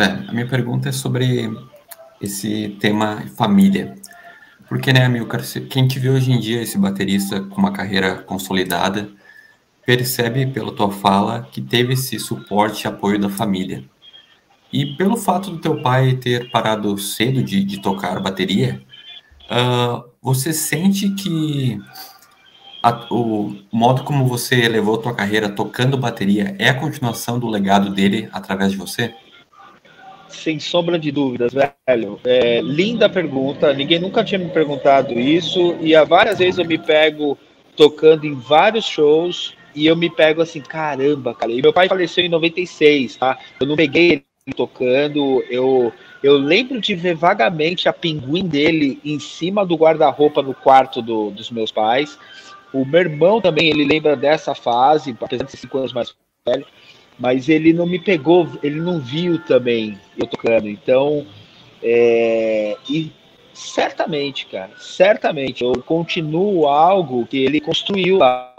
Zé, a minha pergunta é sobre esse tema família. Porque, né, Amilcar, quem te vê hoje em dia, esse baterista com uma carreira consolidada, percebe pela tua fala que teve esse suporte e apoio da família. E pelo fato do teu pai ter parado cedo de tocar bateria, você sente que o modo como você levou a tua carreira tocando bateria é a continuação do legado dele através de você? Sem sombra de dúvidas, velho. É, linda pergunta, ninguém nunca tinha me perguntado isso, e há várias vezes eu me pego tocando em vários shows, e eu me pego assim, caramba, cara. E meu pai faleceu em 96, tá? Eu não peguei ele tocando, eu lembro de ver vagamente a pinguim dele em cima do guarda-roupa no quarto dos meus pais. O meu irmão também, ele lembra dessa fase, apesar de ser 5 anos mais velho, mas ele não me pegou, ele não viu também eu tocando. Então, e certamente, cara, certamente eu continuo algo que ele construiu lá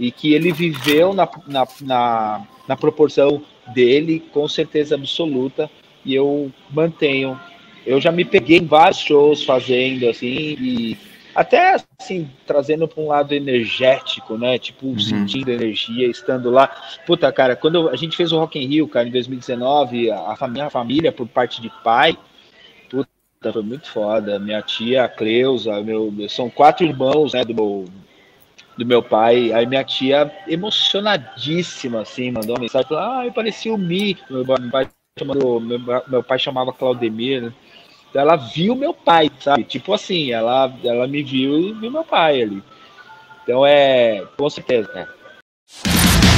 e que ele viveu na proporção dele, com certeza absoluta, e eu mantenho. Eu já me peguei em vários shows fazendo, assim, e até, assim, trazendo para um lado energético, né, tipo, sentindo energia, estando lá. Puta, cara, quando a gente fez o Rock in Rio, cara, em 2019, minha família, por parte de pai, puta, foi muito foda. Minha tia, a Cleusa, são 4 irmãos, né, do meu pai. Aí minha tia, emocionadíssima, assim, mandou uma mensagem, falou, eu parecia o Mick, meu pai chamava Claudemir, né? Então ela viu meu pai, sabe? Tipo assim, ela me viu e viu meu pai ali. Então, com certeza, né?